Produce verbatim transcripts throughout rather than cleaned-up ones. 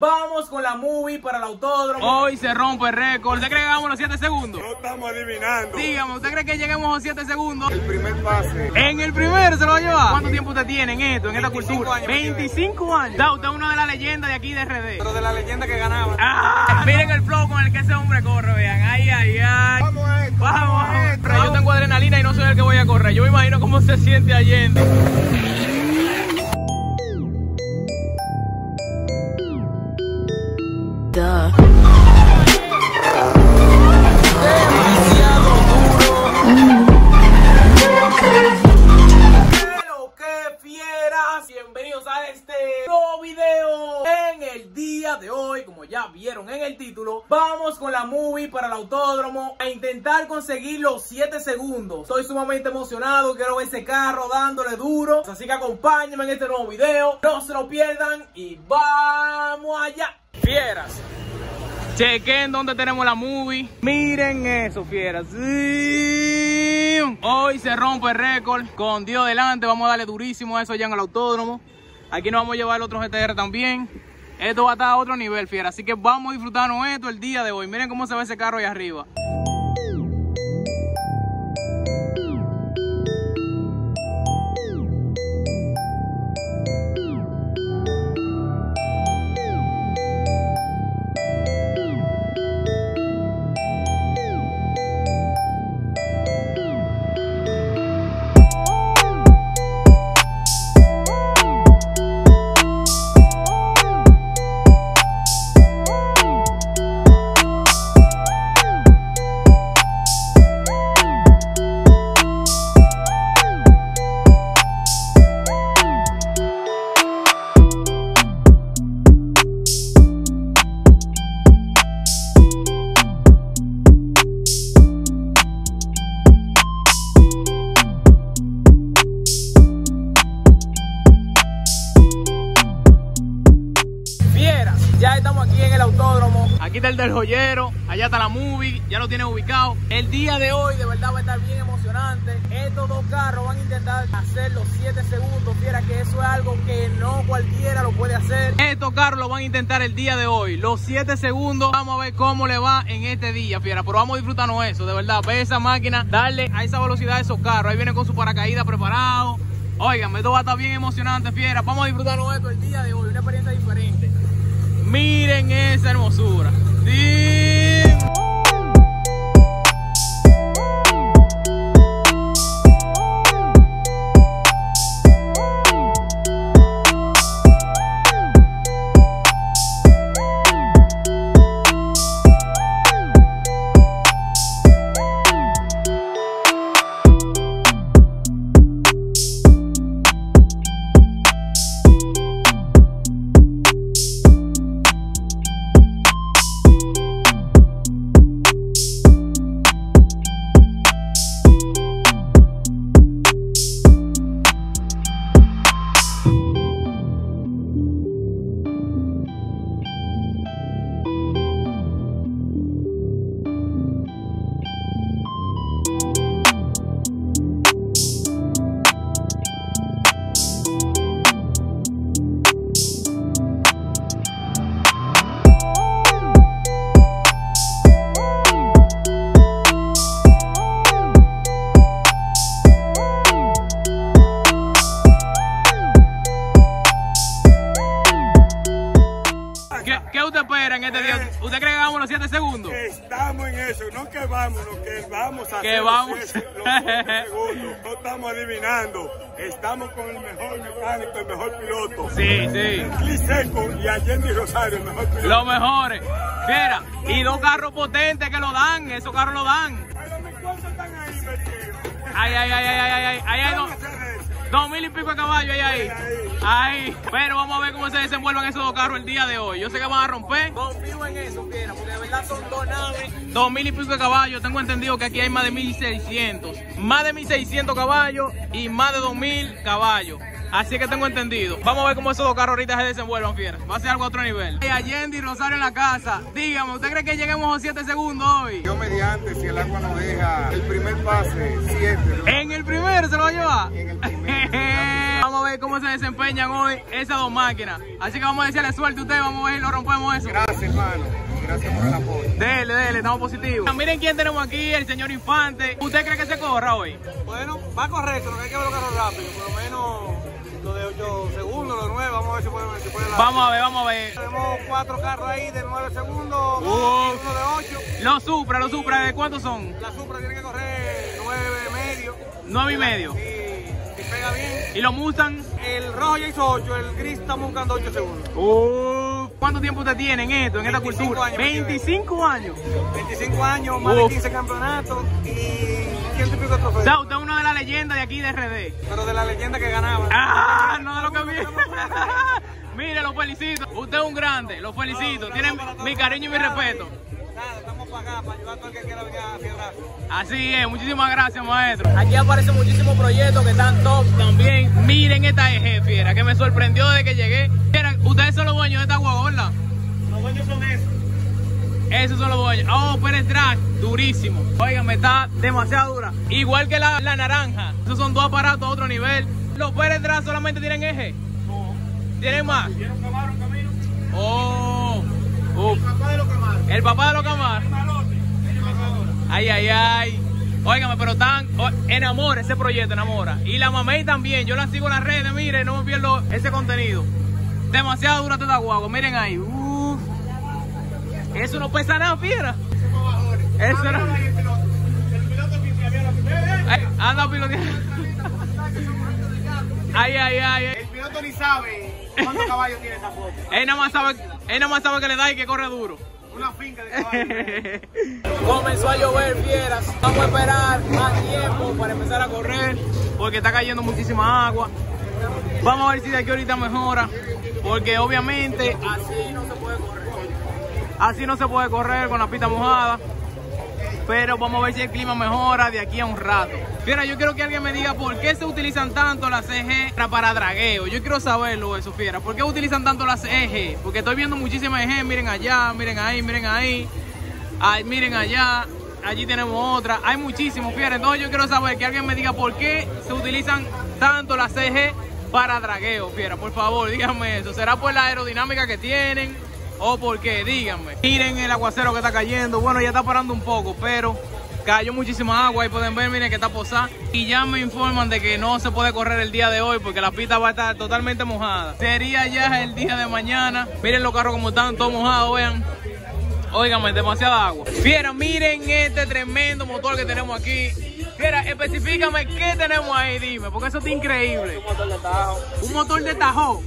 Vamos con la movie para el autódromo. Hoy se rompe el récord. ¿Usted cree que llegamos a los siete segundos? No estamos adivinando. Dígame, ¿usted cree que lleguemos a los siete segundos? El primer pase. ¿En el primero se lo va a llevar? ¿Cuánto tiempo usted tiene en esto, en esta cultura? veinticinco años. veinticinco años. Da, usted es una de las leyendas de aquí de R D. Pero de la leyenda que ganaba. ¡Ah! Miren el flow con el que ese hombre corre, vean. ¡Ay, ay, ay! ¡Vamos a esto! ¡Vamos a esto! Yo tengo adrenalina y no soy el que voy a correr. Yo me imagino cómo se siente Yendi. Demasiado duro. Hello, que fieras. Bienvenidos a este nuevo video. En el día de hoy, como ya vieron en el título, vamos con la movie para el autódromo a intentar conseguir los siete segundos. Estoy sumamente emocionado, quiero ver ese carro dándole duro. Así que acompáñenme en este nuevo video, no se lo pierdan y vamos allá. Fieras, chequen donde tenemos la movie. Miren eso, fieras. Sí. Hoy se rompe el récord. Con Dios delante, vamos a darle durísimo a eso allá en el autódromo. Aquí nos vamos a llevar el otro G T R también. Esto va a estar a otro nivel, fieras. Así que vamos a disfrutarnos esto el día de hoy. Miren cómo se ve ese carro allá arriba. El joyero, allá está la movie, ya lo tiene ubicado. El día de hoy de verdad va a estar bien emocionante. Estos dos carros van a intentar hacer los siete segundos, fiera, que eso es algo que no cualquiera lo puede hacer. Estos carros lo van a intentar el día de hoy, los siete segundos. Vamos a ver cómo le va en este día, fiera, pero vamos a disfrutarnos eso, de verdad. Ve esa máquina, darle a esa velocidad a esos carros. Ahí viene con su paracaídas preparado. Oigan, esto va a estar bien emocionante, fiera. Vamos a disfrutarnos esto el día de hoy, una experiencia diferente. Miren esa hermosura. Sí. Segundos. Estamos en eso, no que vamos, no que vamos a hacer vamos? Los siete segundos, no estamos adivinando, estamos con el mejor mecánico, el mejor piloto. Sí, sí. Liseco y Allendy Rosario, el mejor piloto. Los mejores. Mira, y dos carros potentes que lo dan, esos carros lo dan. Pero mis cosas están ahí, ay, ay, ay, ay, ay, ay, ay, ay, no. Dos mil y pico de caballo ahí, ahí. Ahí. Pero vamos a ver cómo se desenvuelvan esos dos carros el día de hoy. Yo sé que van a romper. Confío en eso, fiera, porque de verdad son dos naves. Dos mil y pico de caballo. Tengo entendido que aquí hay más de mil seiscientos. Más de mil seiscientos caballos y más de dos mil caballos. Así que tengo entendido. Vamos a ver cómo esos dos carros ahorita se desenvuelvan, fiera. Va a ser algo a otro nivel. Yendi Rosario en la casa. Dígame, ¿usted cree que lleguemos a siete segundos hoy? Yo mediante, si el agua nos deja, el primer pase, siete. ¿En el primero se lo va a llevar? En el primero. Vamos a ver ver cómo se desempeñan hoy esas dos máquinas. Así que vamos a desearle suerte a ustedes, vamos a ver si lo rompemos eso. Gracias, hermano. Gracias por el apoyo. Dele, dele, estamos positivos. Miren quién tenemos aquí, el señor Infante. ¿Usted cree que se corra hoy? Bueno, va correcto, no hay que bloquearlo rápido, por lo menos... de ocho segundos, los nueve, vamos a ver si pueden, si pueden vamos a ver, vamos a ver. Tenemos cuatro carros ahí de nueve segundos, uh, uno de ocho. Los Supra, los Supra, ¿de cuántos son? La Supra tiene que correr nueve y medio. nueve y medio. Sí, si pega bien. ¿Y los Mustang? El rojo ya hizo ocho, el gris estamos buscando ocho segundos. Uh, ¿Cuánto tiempo usted tiene en esto, en esta cultura? Años, veinticinco años. veinticinco años, más uh. de quince campeonatos y... O sea, usted es una de las leyendas de aquí de R D. Pero de la leyenda que ganaba. Ah, no de lo que vi. Mire, lo felicito. Usted es un grande, lo felicito. Tienen mi cariño y mi respeto. Nada, estamos para acá, para ayudar a todo el que quiera venir a fiebrar. Así es, muchísimas gracias, maestro. Aquí aparecen muchísimos proyectos que están top también. Miren esta eje, fiera, que me sorprendió desde que llegué. Ustedes son los dueños de esta guagua, ¿verdad? Los dueños son esos. Esos son los bollos. Oh, pero el track durísimo. Oigan, está demasiado dura. Igual que la, la naranja. Esos son dos aparatos a otro nivel. Los Pérez Track solamente tienen eje. No. ¿Tienen más? Tienen Camaro en camino. Oh. Uh. El papá de los Camaros. El papá de los Camaros. Ay, ay, ay. Óigame, pero tan oh, enamora ese proyecto, enamora. Y la mamey también. Yo la sigo en las redes, mire, no me pierdo ese contenido. Demasiado dura esta guagua. Miren ahí. Uh. Eso no pesa nada, fiera. Eso no. El piloto que se había la primera. Anda, piloteando. Ay, ay, ay. El piloto ni sabe cuántos caballos tiene esa foto. Él nada más sabe, él nada más sabe que le da y que corre duro. Una finca de caballos. Comenzó a llover, fieras. Vamos a esperar más tiempo para empezar a correr, porque está cayendo muchísima agua. Vamos a ver si de aquí ahorita mejora, porque obviamente así no se puede correr. Así no se puede correr con la pista mojada. Pero vamos a ver si el clima mejora de aquí a un rato. Fiera, yo quiero que alguien me diga por qué se utilizan tanto las E G para dragueo. Yo quiero saberlo eso, fiera. ¿Por qué utilizan tanto las E G? Porque estoy viendo muchísimas E G. Miren allá, miren ahí, miren ahí. Ay, miren allá. Allí tenemos otra. Hay muchísimos, fiera. Entonces yo quiero saber que alguien me diga por qué se utilizan tanto las E G para dragueo, fiera. Por favor, díganme eso. ¿Será por la aerodinámica que tienen? O porque, díganme. Miren el aguacero que está cayendo. Bueno, ya está parando un poco, pero cayó muchísima agua y pueden ver, miren que está posada. Y ya me informan de que no se puede correr el día de hoy porque la pista va a estar totalmente mojada. Sería ya el día de mañana. Miren los carros como están, todos mojados, vean. Óigame, demasiada agua. Fiera, miren este tremendo motor que tenemos aquí. Fiera, especifícame qué tenemos ahí, dime, porque eso está increíble. Un motor de tajo. Un motor de tajo.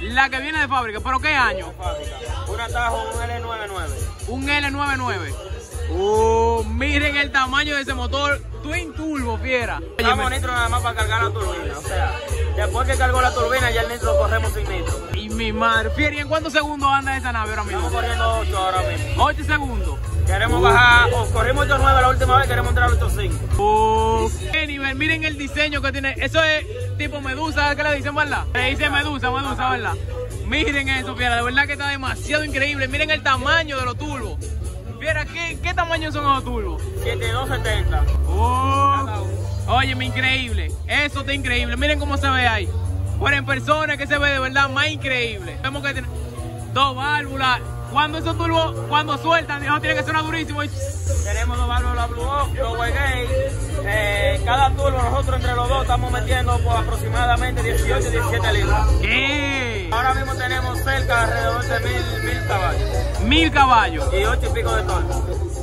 La que viene de fábrica, ¿pero qué año? Un atajo, un L noventa y nueve. Un L noventa y nueve. Oh, miren el tamaño de ese motor. Twin turbo, fiera. Está bonito nada más para cargar la turbina. O sea, después que cargó la turbina, ya el nitro corremos sin nitro. Y mi madre, fiera, ¿y en cuántos segundos anda esa nave ahora mismo? Estamos corriendo ocho ahora mismo. ocho segundos. Queremos uh. bajar, o corrimos ocho nueve la última vez, queremos entrar a ocho cinco. Oh, qué nivel, miren el diseño que tiene. Eso es tipo medusa, ¿qué le dicen, verdad? Le dicen medusa, medusa, ¿verdad? Miren eso, fiera, de verdad que está demasiado increíble. Miren el tamaño de los turbos. Fiera, ¿qué, qué tamaño son los turbos? siete mil doscientos setenta. Oh, óyeme, increíble. Eso está increíble. Miren cómo se ve ahí. Bueno, en persona que se ve de verdad más increíble. Vemos que tiene dos válvulas. Cuando esos turbos, cuando sueltan, eso tiene que sonar durísimo. Tenemos dos válvulas Blue Off, dos Waygate. Eh, cada turbo nosotros entre los dos estamos metiendo por aproximadamente dieciocho a diecisiete libras. ¿Qué? Ahora mismo tenemos cerca alrededor de mil, mil caballos. Mil caballos. Y ocho y pico de torque.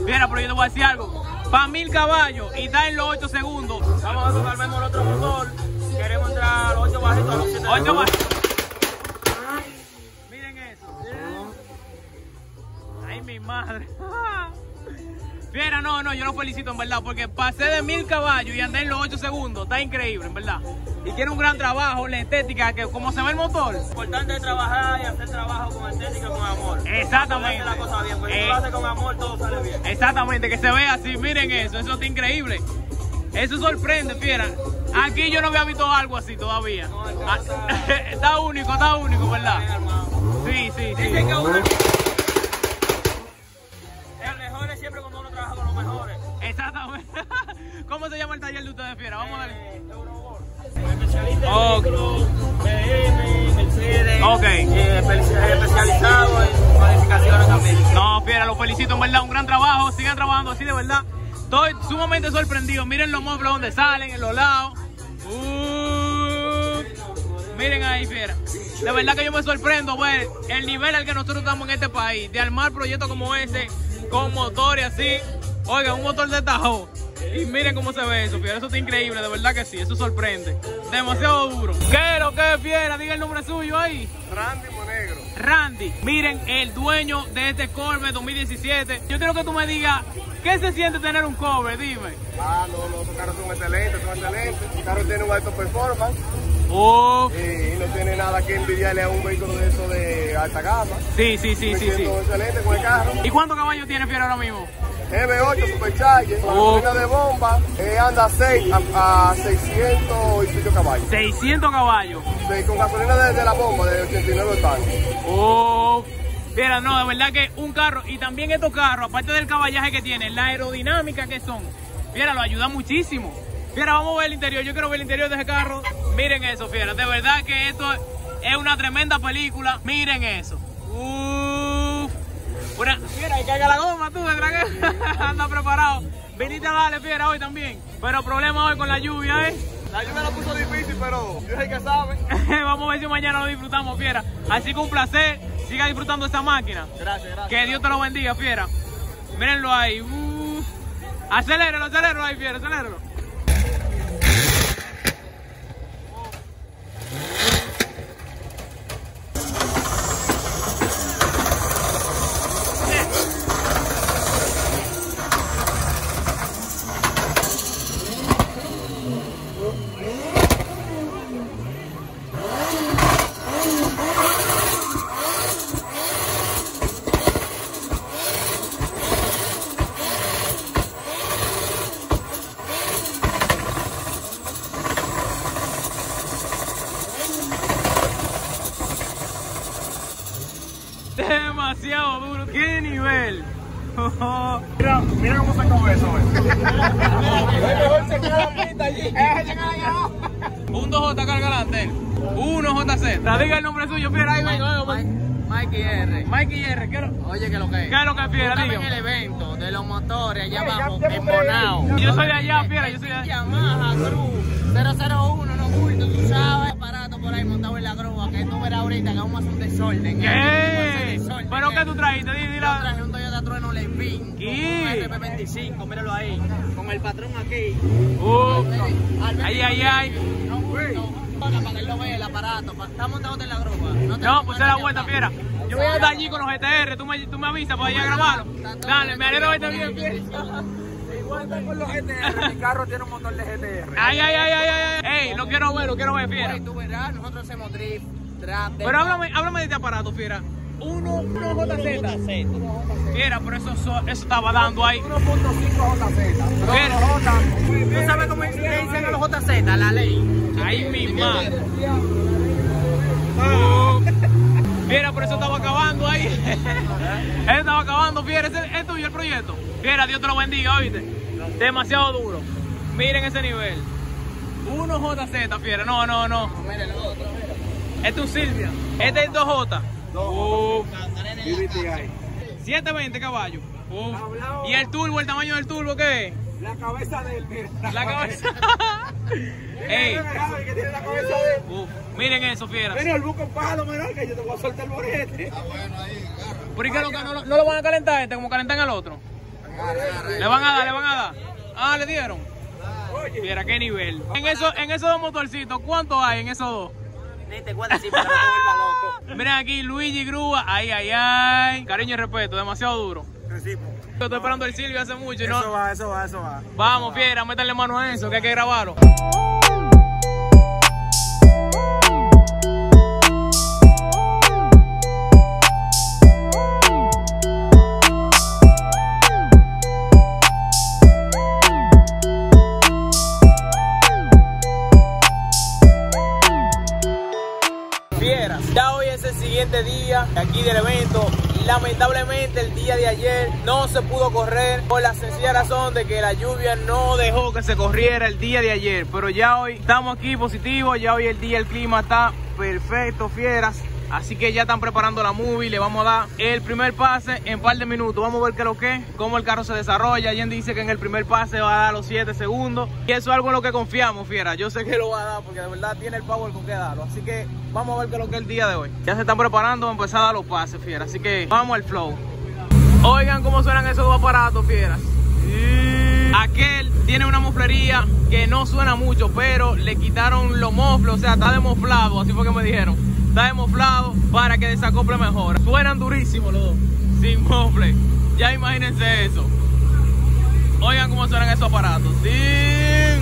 Mira, pero yo te voy a decir algo. Para mil caballos y da en los ocho segundos. Vamos a tocar el otro motor. Queremos entrar a los ocho bajitos. ocho bajitos. Madre. Fiera, no, no, yo lo felicito en verdad, porque pasé de mil caballos y andé en los ocho segundos. Está increíble, en verdad. Y tiene un gran trabajo, la estética, que como se ve el motor. Lo importante es trabajar y hacer trabajo con estética y con amor. Exactamente. Hacer la cosa bien, porque eh. si lo hace con amor, todo sale bien. Exactamente, que se vea así, miren eso, eso está increíble. Eso sorprende, fiera. Aquí yo no había visto algo así todavía. No, ah, está... está único, está único, ¿verdad? Sí, sí, sí. Dicen que uno... ¿Cómo se llama el taller de ustedes, fiera? Vamos a darle. especialista en B M W, Mercedes, okay. eh, especializado en modificaciones también. No, Piera, lo felicito, en verdad, un gran trabajo, sigan trabajando así, de verdad. Estoy sumamente sorprendido, miren los muebles donde salen, en los lados. Uh, miren ahí, Piera. De verdad que yo me sorprendo ver el nivel al que nosotros estamos en este país, de armar proyectos como ese, con motor y así. Oigan, un motor de Tahoe. Y miren cómo se ve eso, Fiera. Eso está increíble, de verdad que sí. Eso sorprende. Demasiado duro. Quiero que Fiera diga el nombre suyo ahí. Randy Monegro. Randy. Miren, el dueño de este Corvette dos mil diecisiete. Yo quiero que tú me digas, ¿qué se siente tener un Corvette? Dime. Ah, no, no. Los carros son excelentes, son excelentes. El carro tiene un alto performance. Uf. Y no tiene nada que envidiarle a un vehículo de eso de alta gama. Sí, sí, sí, sí, sí. Excelente con el carro. ¿Y cuántos caballos tiene Fiera ahora mismo? M ocho Supercharger, la gasolina de bomba, eh, anda seis, a, a seiscientos y pico caballos. seiscientos caballos. Sí, con gasolina de, de la bomba, de ochenta y nueve tanques. Oh, mira, no, de verdad que un carro, y también estos carros, aparte del caballaje que tienen, la aerodinámica que son, mira, lo ayuda muchísimo. Mira, vamos a ver el interior, yo quiero ver el interior de ese carro. Miren eso, fiera, de verdad que esto es una tremenda película, miren eso. Uf. Una, mira, y caiga la goma, tú, de gran que anda preparado. Viniste a darle, Fiera, hoy también. Pero problema hoy con la lluvia, ¿eh? La lluvia lo puso difícil, pero yo sé que sabe. Vamos a ver si mañana lo disfrutamos, Fiera. Así que un placer. Siga disfrutando esta máquina. Gracias, gracias. Que Dios te lo bendiga, Fiera. Mírenlo ahí. Uf. Aceléralo, aceléralo ahí, Fiera, aceléralo. Demasiado duro, qué nivel. Mira, mira cómo sacó eso. Un dos J carga delante. uno J C. La diga el nombre suyo, Fiera. Ahí ven. Mike R. Mike R. Quiero... Oye, que lo que es. ¿Qué es lo que es, Fiera? Dígame en el evento de los motores allá abajo, en Bonao. Yo soy de allá, Fiera. Yo soy de allá. Yamaha, Cruz, cero cero uno, no bulto, tú sabes. Aparato por ahí montado en la grúa, que tú verás ahorita que vamos a hacer un desorden. ¿Qué? ¿Pero qué tú trajiste? Yo traje un Toyota Trueno Levin, ¿qué? Con un R P veinticinco, míralo ahí, con el patrón aquí. Uh, ahí, ahí, ahí. No, para que él lo vea el aparato, está montado en la grúa. No, no pues se la vuelta, Fiera. Yo voy a estar allí con los G T R, tú me, tú me avisas para ir a grabarlo. Dale, me alegro de verte bien, Fiera. Igual está con los G T R, mi carro tiene un motor de G T R. Ay, ay, ay, ay, ay. Ey, lo quiero ver, lo quiero ver, Fiera. Tú verás, nosotros hacemos drift, trap. Pero háblame, háblame de este aparato, Fiera. uno J Z. Fiera, pero eso, eso, eso estaba dando ahí. uno punto cinco J Z. Fiera. ¿Tú sabes cómo dicen a los J Z? La ley. Ahí mi madre. Fiera, pero eso estaba acabando ahí. Eso estaba acabando, Fiera. Ese es tuyo el proyecto. Fiera, Dios te lo bendiga, oíste. Demasiado duro. Miren ese nivel. uno J Z, Fiera. No, no, no. Miren el otro. Este es un Silvia. Este es dos J. Uf. setecientos veinte caballos. Uf. ¿Y el turbo, el tamaño del turbo qué es? La cabeza de él. La, la cabeza. Ey. Miren eso, Fiera. Miren el buco pájaro menor que yo te voy a soltar el borete. Está bueno ahí, ¿por qué no, no, no lo van a calentar este como calentan al otro? Le van a dar, le van a dar. Ah, le dieron. Fiera, qué nivel. En, eso, en esos dos motorcitos, ¿cuánto hay en esos dos? Ni te voy a decir, pero no te vuelva loco. Miren aquí, Luigi Grúa, ay, ay, ay. Cariño y respeto, demasiado duro. Recibo. Yo estoy no, esperando el Silvio hace mucho, ¿no? Eso va, eso va, eso va. Vamos, eso Fiera, va. Métale mano a eso, que hay que grabarlo. Día fecha de aquí del evento. Lamentablemente el día de ayer no se pudo correr por la sencilla razón de que la lluvia no dejó que se corriera el día de ayer. Pero ya hoy estamos aquí positivos, ya hoy el día el clima está perfecto, fieras. Así que ya están preparando la movie, le vamos a dar el primer pase en par de minutos. Vamos a ver qué es lo que, cómo el carro se desarrolla. Yendi dice que en el primer pase va a dar los siete segundos. Y eso es algo en lo que confiamos, fiera. Yo sé que lo va a dar porque de verdad tiene el power con que darlo. Así que vamos a ver qué es lo que es el día de hoy. Ya se están preparando para empezar a dar los pases, fiera. Así que vamos al flow. Oigan cómo suenan esos dos aparatos, fieras. Sí. Aquel tiene una moflería que no suena mucho, pero le quitaron los mofles. O sea, está demoflado, así fue que me dijeron. Está demoflado para que desacople mejor. Suenan durísimos los dos, sin mofle. Ya imagínense eso. Oigan cómo suenan esos aparatos. ¡Sí! ¡Qué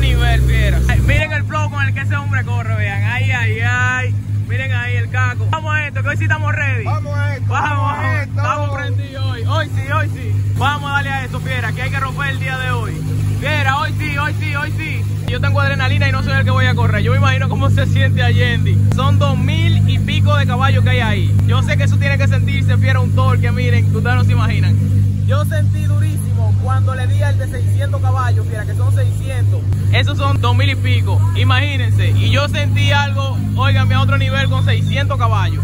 nivel, fieras! Miren el flow con el que ese hombre corre, vean. ¡Ay, ay, ay! Miren ahí el caco. Vamos a esto, que hoy sí estamos ready. Vamos a esto. Vamos, vamos a esto. Estamos prendidos hoy. Hoy sí, hoy sí. Vamos a darle a esto, fiera, que hay que romper el día de hoy. Fiera, hoy sí, hoy sí, hoy sí. Yo tengo adrenalina y no soy el que voy a correr. Yo me imagino cómo se siente a Yendi. Son dos mil y pico de caballos que hay ahí. Yo sé que eso tiene que sentirse, fiera, un torque, miren, ustedes no se imaginan. Yo sentí durísimo cuando le di al de seiscientos caballos, fiera, que son seiscientos. Esos son dos mil y pico, imagínense. Y yo sentí algo, óigame, a otro nivel con seiscientos caballos.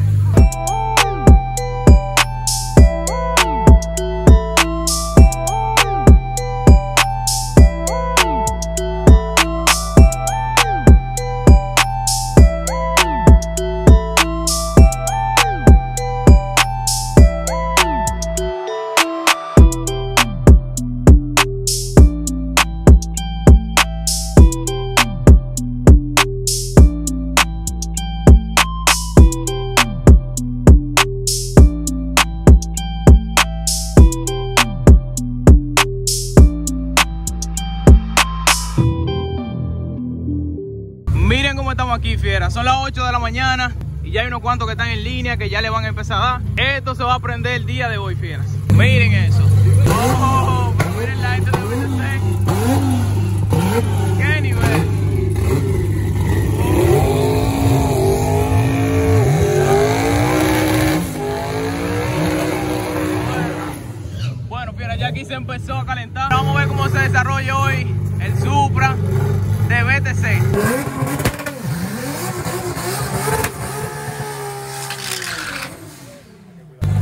Aquí, fiera, son las ocho de la mañana y ya hay unos cuantos que están en línea que ya le van a empezar a dar. Esto se va a prender el día de hoy, fieras. Miren eso. Oh, pero miren la gente de B T C. Qué nivel. Oh. Bueno, fiera, ya aquí se empezó a calentar. Vamos a ver cómo se desarrolla hoy el Supra de B T C.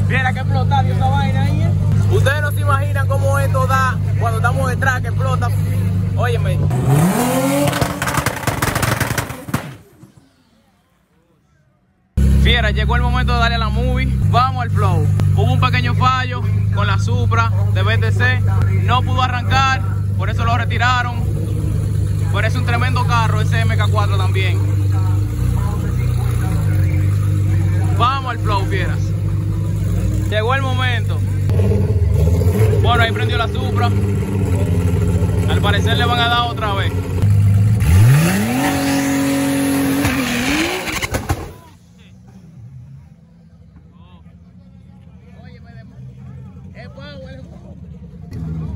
Mira que explota esta vaina ahí. Ustedes no se imaginan cómo esto da cuando estamos detrás, que explota. Óyeme. Fiera, llegó el momento de darle a la movie. Vamos al flow. Hubo un pequeño fallo con la Supra de B T C. No pudo arrancar, por eso lo retiraron. Pero es un tremendo carro ese M K cuatro también. Vamos al flow, fieras. Llegó el momento. Bueno, ahí prendió la Supra. Al parecer le van a dar otra vez.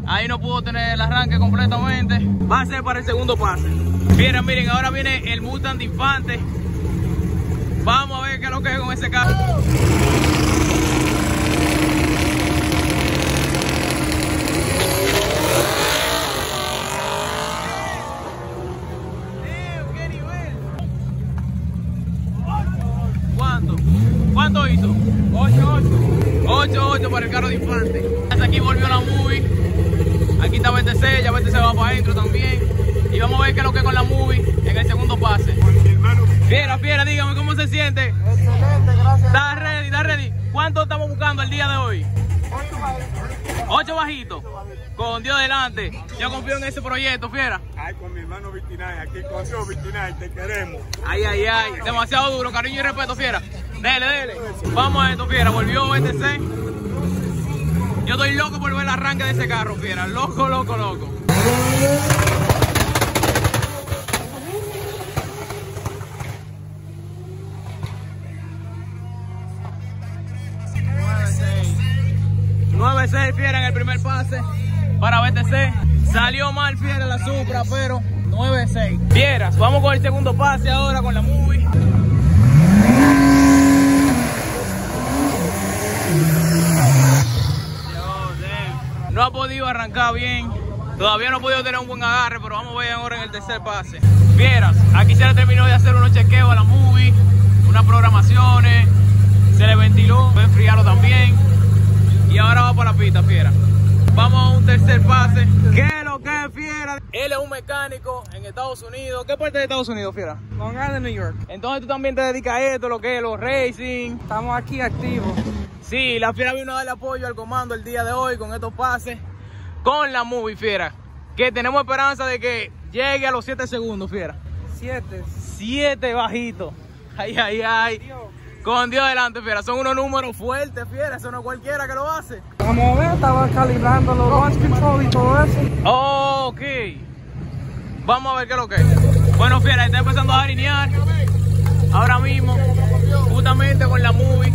Ahí no pudo tener el arranque completamente. Va a ser para el segundo pase. Miren, miren, ahora viene el Mustang de Infante. Vamos a ver qué es lo que es con ese carro. ¿Cuánto hizo? ocho ocho para el carro de Infante. Hasta aquí volvió la movie. Aquí está B T C, ya B T C va para adentro también. Y vamos a ver qué es lo que es con la movie en el segundo pase. Fiera, fiera, dígame cómo se siente. Excelente, gracias. Está ready, está ready. ¿Cuánto estamos buscando el día de hoy? ocho bajitos. Con Dios delante. Yo confío en ese proyecto, fiera. Ay, con mi hermano Victinay, aquí con yo, Victinay, te queremos. Ay, ay, ay. Demasiado duro, cariño y respeto, fiera. Dele, dele. Vamos a esto, fiera. Volvió B T C. Yo estoy loco por ver el arranque de ese carro, fiera. Loco, loco, loco. nueve seis, fiera, en el primer pase para B T C. Salió mal, fiera, la Supra, pero nueve seis. Vieras, vamos con el segundo pase ahora con la movie. No ha podido arrancar bien. Todavía no ha podido tener un buen agarre, pero vamos a ver ahora en el tercer pase. Vieras, aquí se le terminó de hacer unos chequeos a la movie, unas programaciones, se le ventiló, fue enfriarlo también. Y ahora va para la pista, fiera. Vamos a un tercer pase. ¿Qué es lo que es, fiera? Él es un mecánico en Estados Unidos. ¿Qué parte de Estados Unidos, fiera? Long Island, New York. Entonces tú también te dedicas a esto, lo que es los racing. Estamos aquí activos. Sí, la fiera vino a darle apoyo al comando el día de hoy con estos pases. Con la movie, fiera. Que tenemos esperanza de que llegue a los siete segundos, fiera. siete. siete bajito. Ay, ay, ay. Dios. Con Dios adelante, fiera. Son unos números fuertes, fiera. Eso no es cualquiera que lo hace. Vamos a ver, estaba calibrando los launch control y todo eso. Oh, ok. Vamos a ver qué es lo que es. Bueno, fiera, está empezando a alinear. Ahora mismo, justamente con la movie.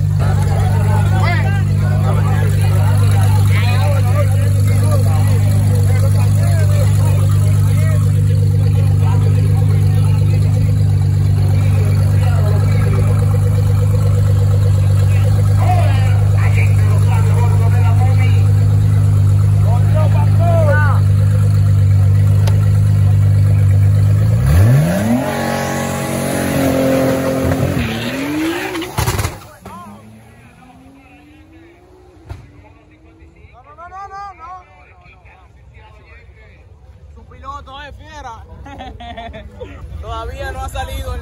Todavía no ha salido,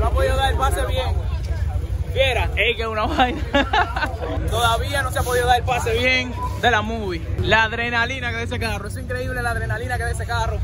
no ha podido dar el pase bien. Fiera, ey, que una vaina. Todavía no se ha podido dar el pase bien de la movie. La adrenalina que da ese carro, es increíble la adrenalina que da ese carro.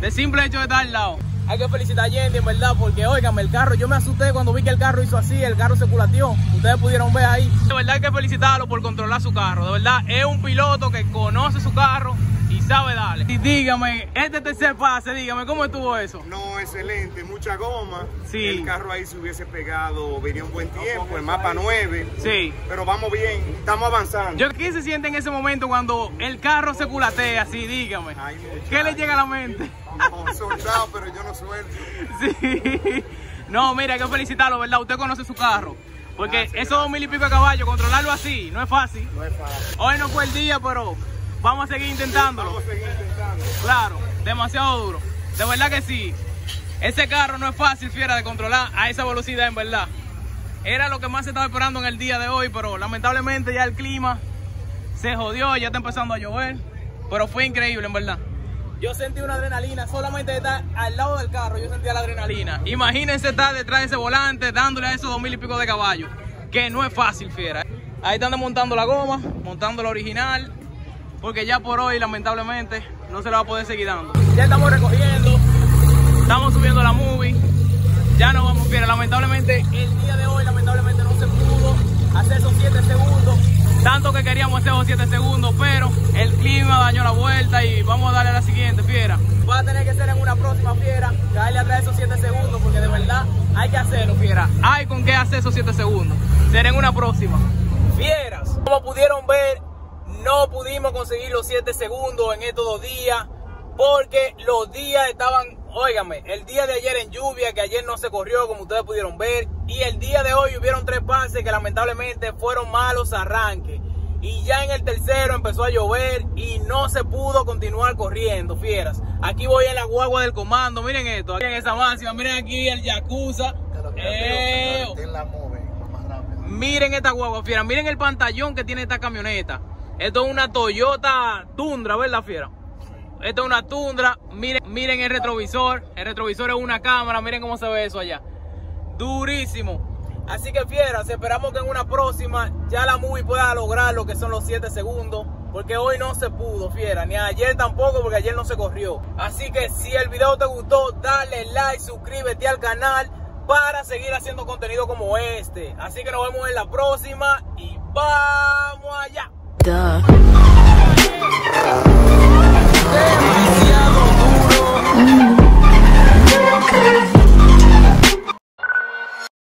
De simple hecho de estar al lado. Hay que felicitar a Yendi, en verdad, porque, óigame, el carro, yo me asusté cuando vi que el carro hizo así, el carro se culateó. Ustedes pudieron ver ahí. De verdad hay que felicitarlo por controlar su carro. De verdad, es un piloto que conoce su carro. Y sabe darle. Y dígame, este tercer pase, dígame, ¿cómo estuvo eso? No, excelente, mucha goma. Sí. El carro ahí se hubiese pegado, venía un buen tiempo, no, el mapa nueve. Sí. Pero vamos bien, estamos avanzando. Yo, ¿qué se siente en ese momento cuando el carro se culatea así, dígame? Ay, ¿qué le llega a la mente? No, soldado, pero yo no suelto. Sí. No, mira, hay que felicitarlo, ¿verdad? Usted conoce su carro. Porque ah, sí, esos dos mil y pico de caballos, controlarlo así, no es fácil. No es fácil. Hoy no fue el día, pero... Vamos a seguir intentándolo. Vamos a seguir intentándolo. Claro, demasiado duro. De verdad que sí. Ese carro no es fácil, fiera, de controlar a esa velocidad, en verdad. Era lo que más se estaba esperando en el día de hoy, pero lamentablemente ya el clima se jodió, ya está empezando a llover. Pero fue increíble, en verdad. Yo sentí una adrenalina, solamente de estar al lado del carro, yo sentía la adrenalina. Imagínense estar detrás de ese volante, dándole a esos dos mil y pico de caballos. Que no es fácil, fiera. Ahí están desmontando la goma, montando la original. Porque ya por hoy, lamentablemente, no se la va a poder seguir dando. Ya estamos recogiendo, estamos subiendo la movie. Ya no vamos, fiera. Lamentablemente, el día de hoy, lamentablemente, no se pudo hacer esos siete segundos. Tanto que queríamos hacer esos siete segundos, pero el clima dañó la vuelta y vamos a darle a la siguiente, fiera. Va a tener que ser en una próxima, fiera, caerle atrás esos siete segundos, porque de verdad hay que hacerlo, fiera. Hay con qué hacer esos siete segundos. Será en una próxima. Fieras, como pudieron ver, no pudimos conseguir los siete segundos en estos dos días porque los días estaban, óigame, el día de ayer en lluvia, que ayer no se corrió como ustedes pudieron ver, y el día de hoy hubieron tres pases que lamentablemente fueron malos arranques, y ya en el tercero empezó a llover y no se pudo continuar corriendo, fieras. Aquí voy en la guagua del comando, miren esto, miren esa máxima, miren aquí el Yakuza. Eh, miren esta guagua, fiera, miren el pantallón que tiene esta camioneta. Esto es una Toyota Tundra, ¿verdad, fiera? Esto es una Tundra. Miren, miren el retrovisor. El retrovisor es una cámara. Miren cómo se ve eso allá. Durísimo. Así que, fieras, esperamos que en una próxima ya la movie pueda lograr lo que son los siete segundos. Porque hoy no se pudo, fiera. Ni ayer tampoco, porque ayer no se corrió. Así que si el video te gustó, dale like, suscríbete al canal para seguir haciendo contenido como este. Así que nos vemos en la próxima y vamos allá. Duh.